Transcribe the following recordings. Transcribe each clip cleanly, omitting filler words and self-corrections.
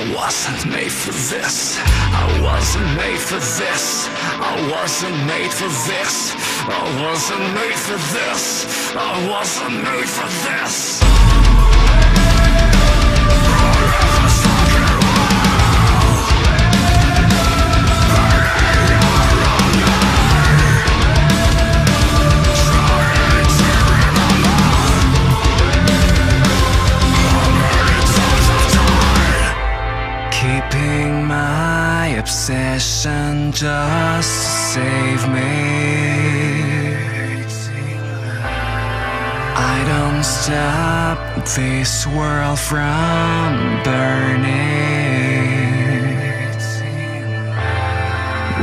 I wasn't made for this. I wasn't made for this. I wasn't made for this. I wasn't made for this. I wasn't made for this. Keeping my obsession just to save me, I don't stop this world from burning.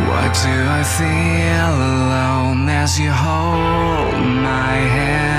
Why do I feel alone as you hold my hand?